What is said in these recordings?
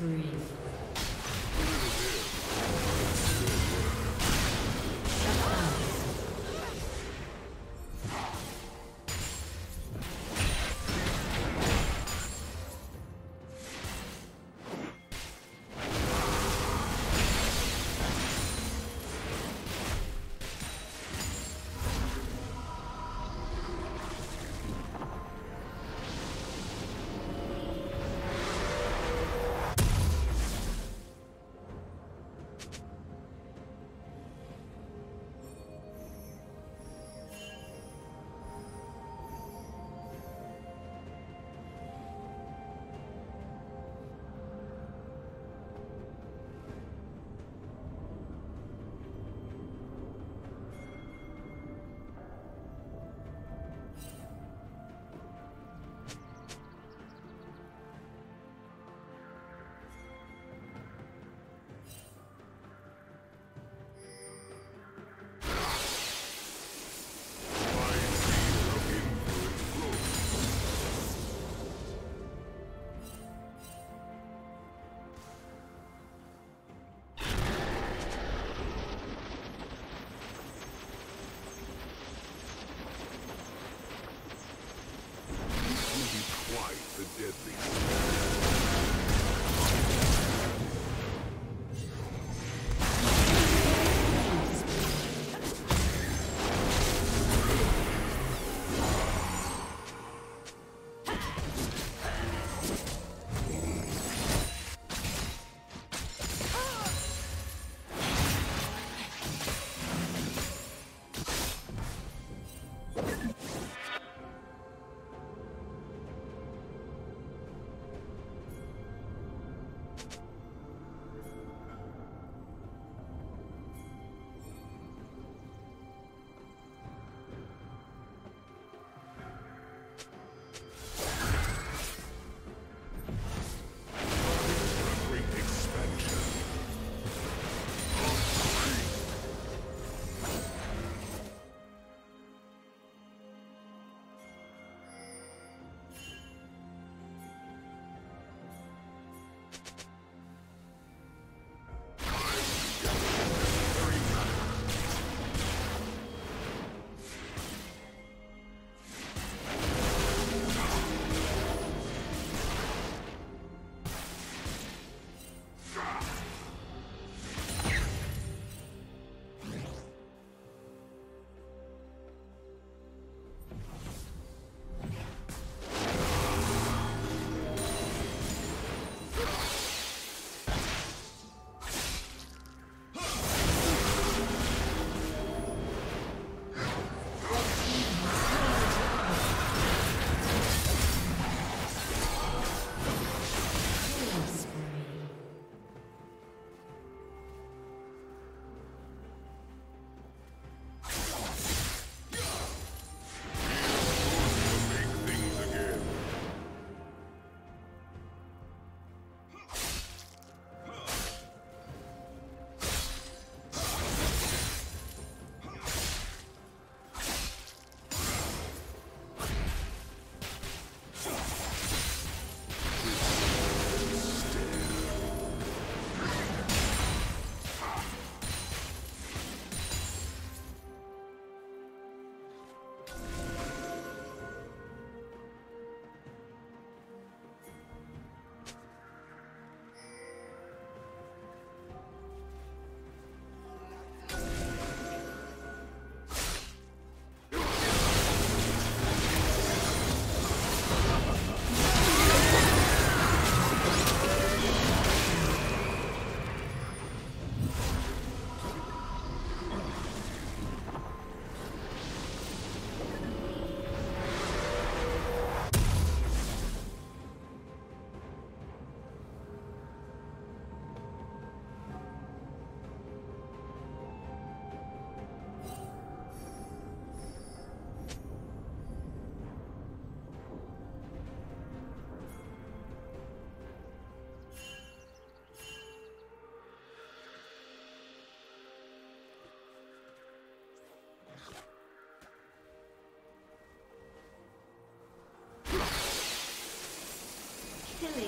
Breathe.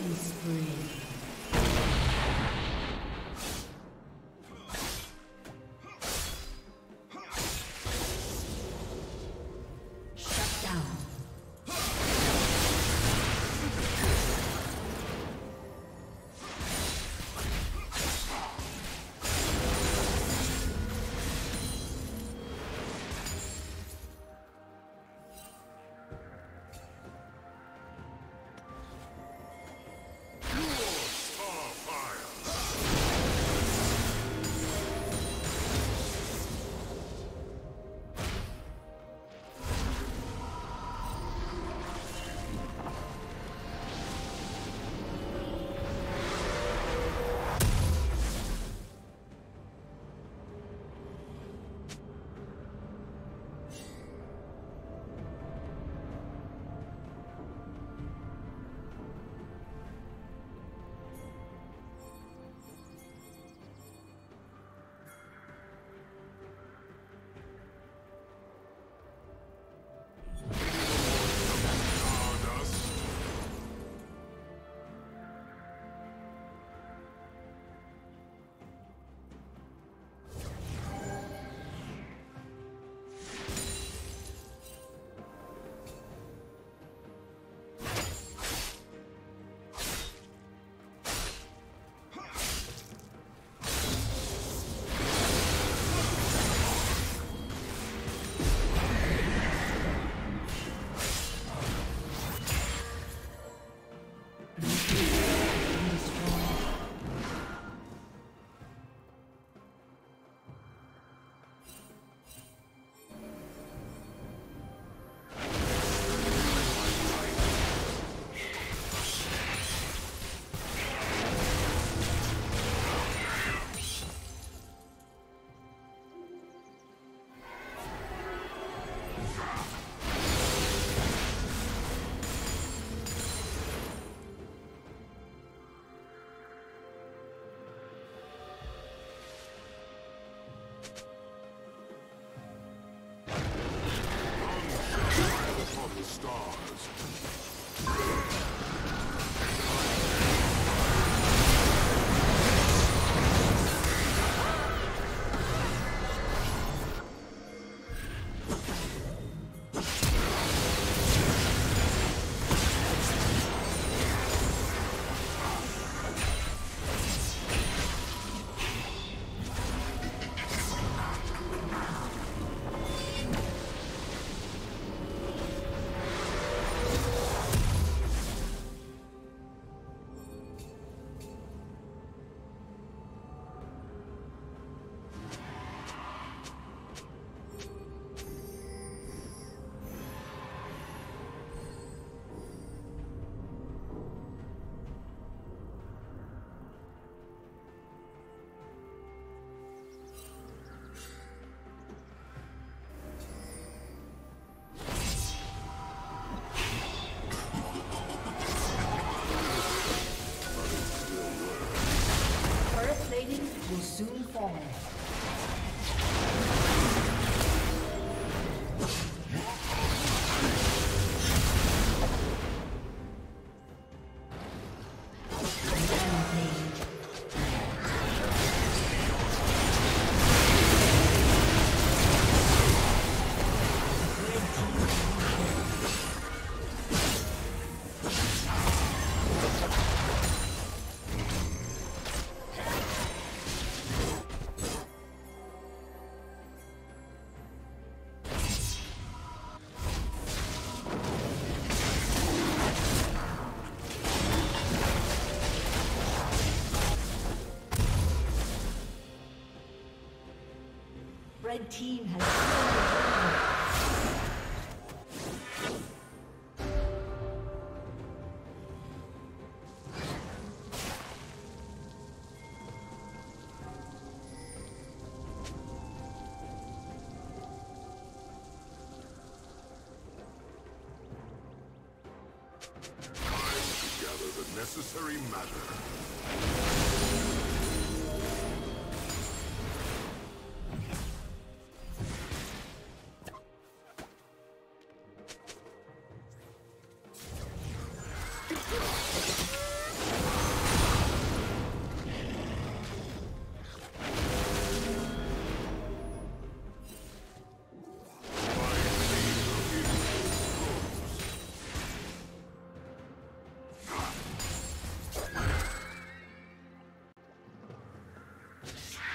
Killing spree. Soon fall. The red team has time to gather the necessary matter.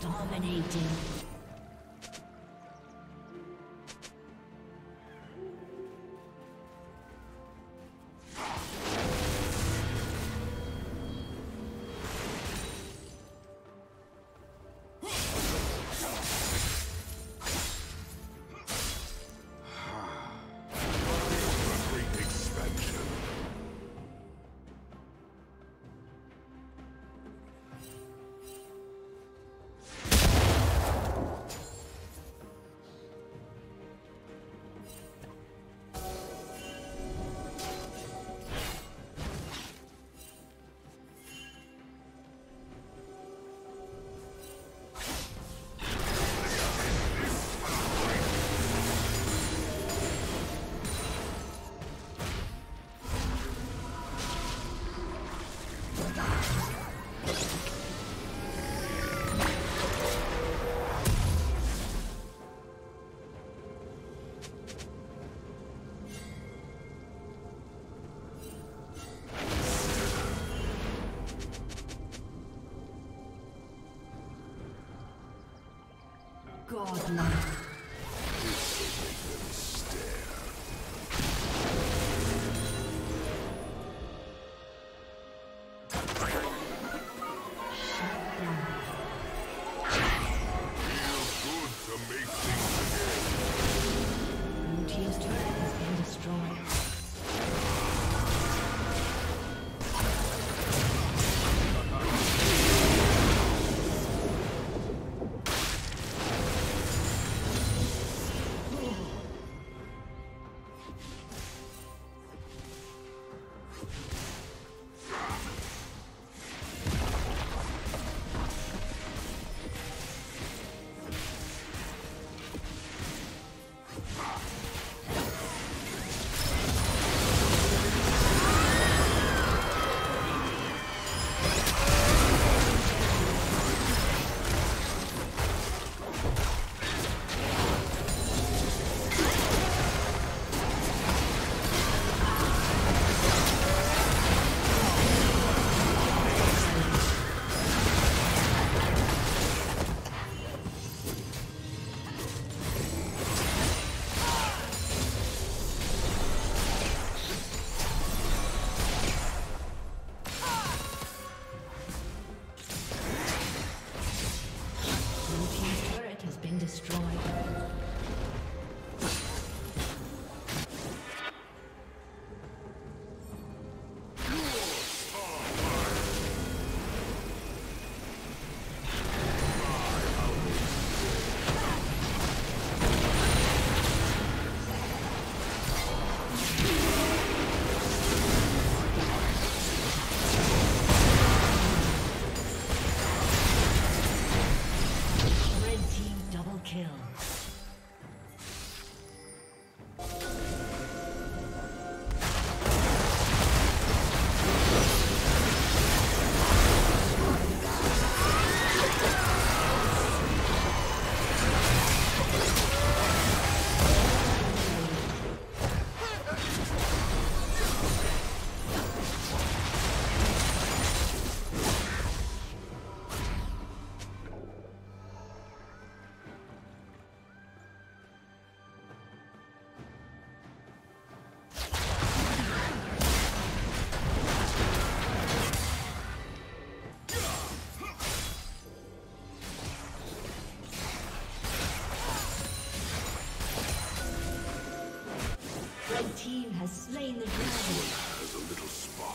Dominating. Godlike. Slain the dragon. Has a little spark.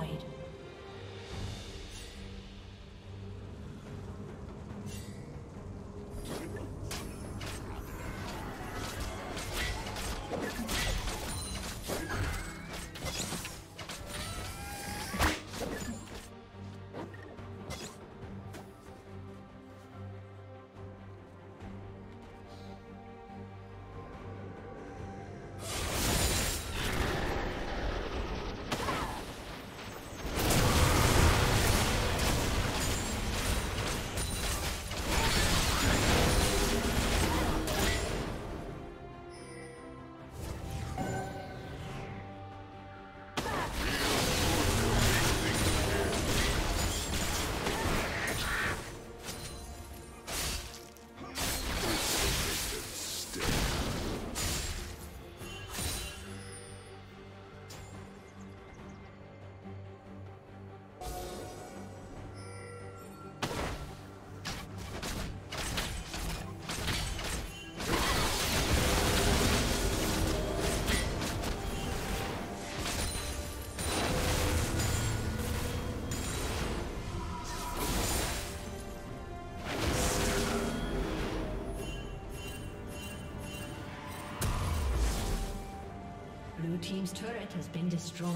Blue team's turret has been destroyed.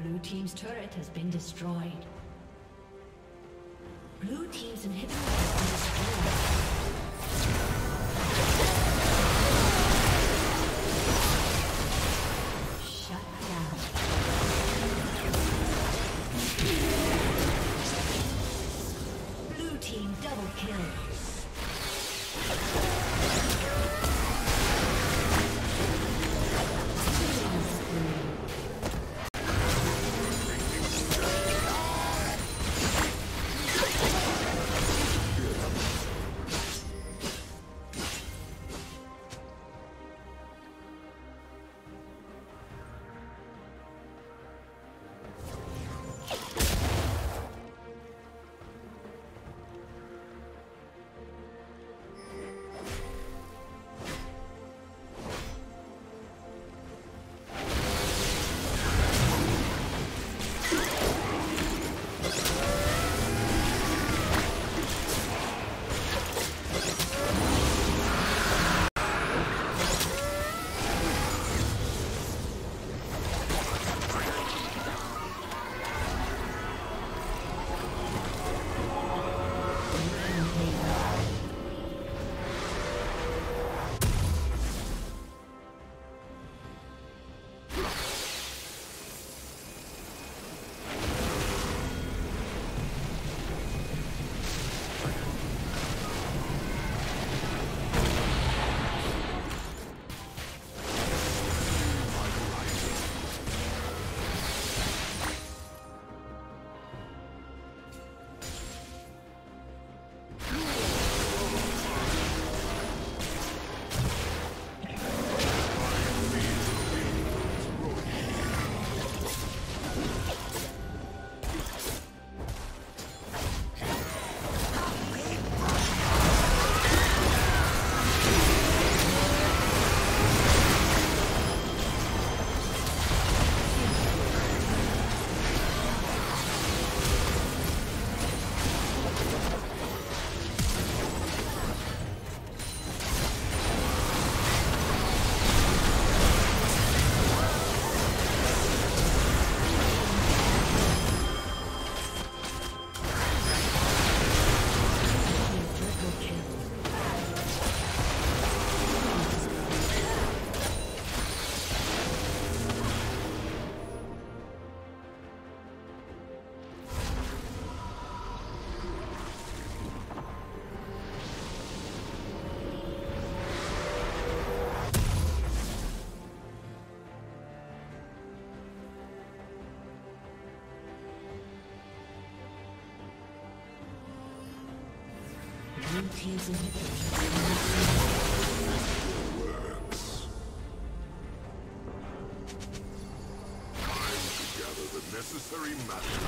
Blue team's turret has been destroyed. Blue team's inhibitor has been destroyed. Teams in works. Time to gather the necessary. necessary matter.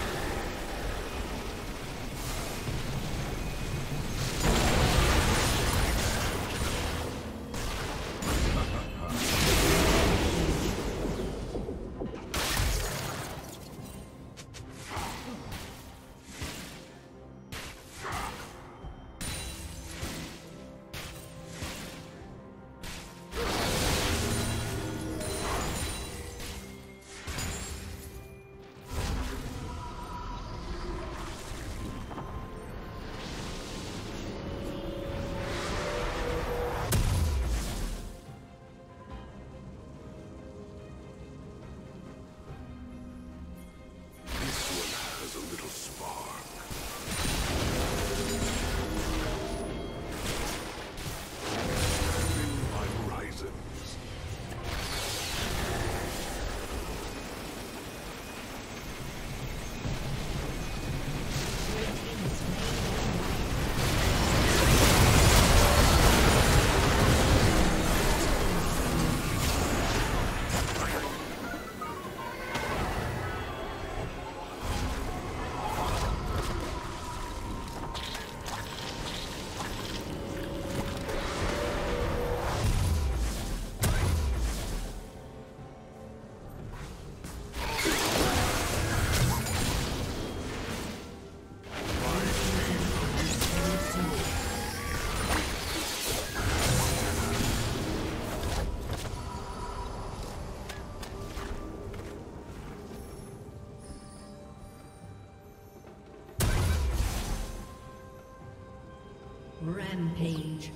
Rampage.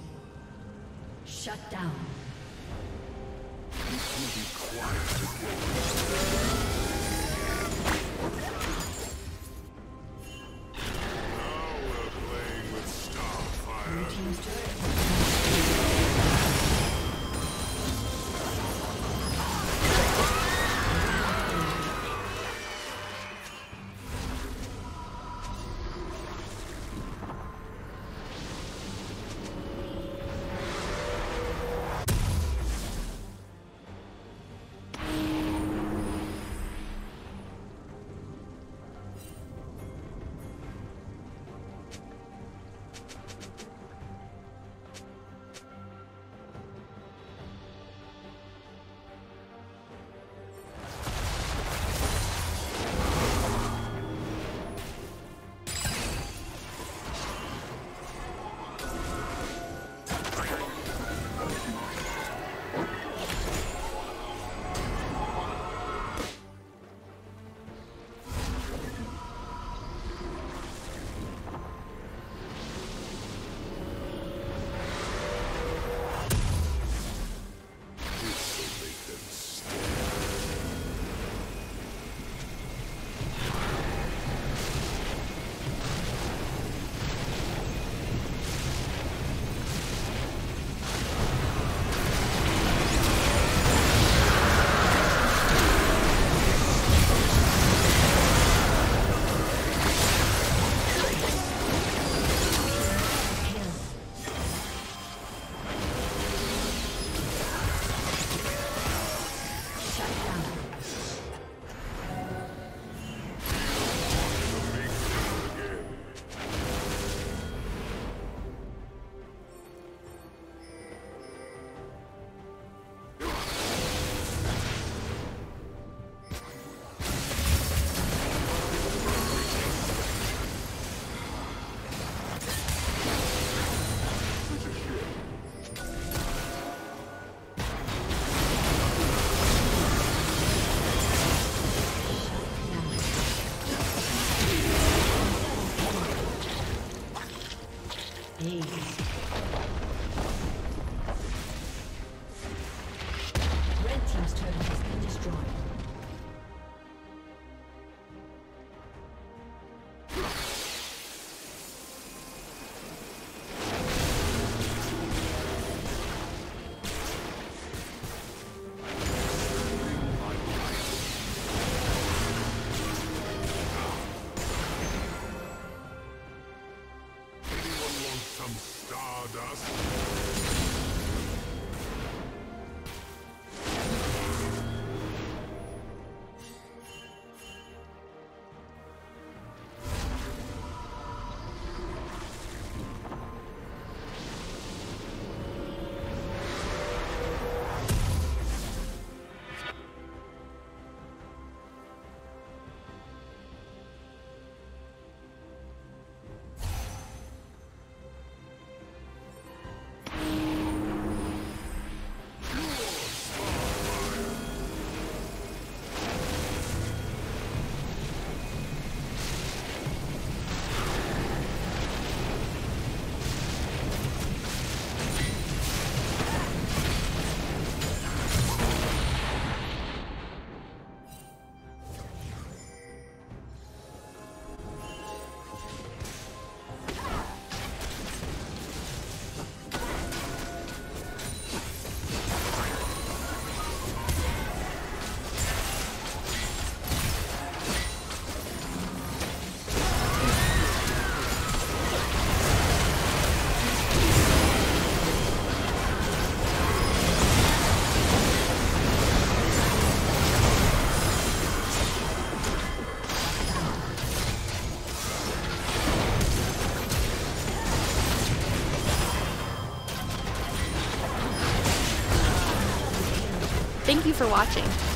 Shut down. You will be quiet today. Now we're playing with Starfire. you for watching.